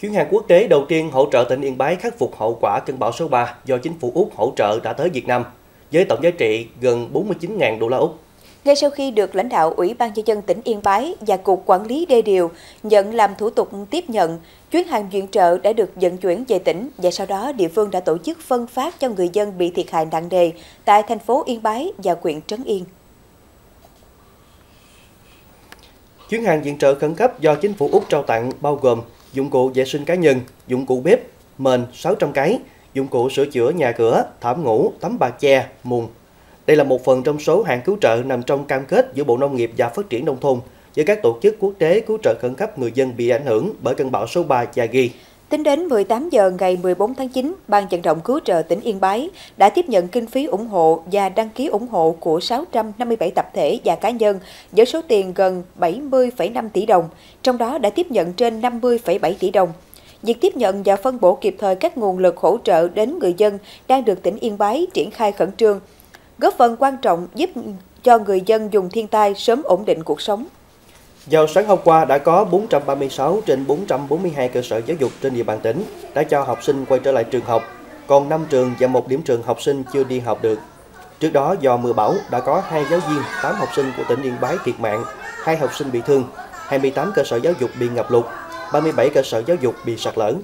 Chuyến hàng quốc tế đầu tiên hỗ trợ tỉnh Yên Bái khắc phục hậu quả cơn bão số 3 do chính phủ Úc hỗ trợ đã tới Việt Nam, với tổng giá trị gần 49.000 đô la Úc. Ngay sau khi được lãnh đạo Ủy ban Nhân dân tỉnh Yên Bái và Cục Quản lý Đê điều nhận làm thủ tục tiếp nhận, chuyến hàng viện trợ đã được vận chuyển về tỉnh và sau đó địa phương đã tổ chức phân phát cho người dân bị thiệt hại nặng nề tại thành phố Yên Bái và huyện Trấn Yên. Chuyến hàng viện trợ khẩn cấp do chính phủ Úc trao tặng bao gồm dụng cụ vệ sinh cá nhân, dụng cụ bếp, mền 600 cái, dụng cụ sửa chữa nhà cửa, thảm ngủ, tấm bạc che, mùng. Đây là một phần trong số hàng cứu trợ nằm trong cam kết giữa Bộ Nông nghiệp và Phát triển Nông thôn với các tổ chức quốc tế cứu trợ khẩn cấp người dân bị ảnh hưởng bởi cơn bão số 3 Yagi. Tính đến 18 giờ ngày 14 tháng 9, Ban vận động cứu trợ tỉnh Yên Bái đã tiếp nhận kinh phí ủng hộ và đăng ký ủng hộ của 657 tập thể và cá nhân với số tiền gần 70,5 tỷ đồng, trong đó đã tiếp nhận trên 50,7 tỷ đồng. Việc tiếp nhận và phân bổ kịp thời các nguồn lực hỗ trợ đến người dân đang được tỉnh Yên Bái triển khai khẩn trương, góp phần quan trọng giúp cho người dân vùng thiên tai sớm ổn định cuộc sống. Vào sáng hôm qua đã có 436 trên 442 cơ sở giáo dục trên địa bàn tỉnh đã cho học sinh quay trở lại trường học, còn 5 trường và 1 điểm trường học sinh chưa đi học được. Trước đó do mưa bão đã có 2 giáo viên, 8 học sinh của tỉnh Yên Bái thiệt mạng, 2 học sinh bị thương, 28 cơ sở giáo dục bị ngập lụt, 37 cơ sở giáo dục bị sạt lở.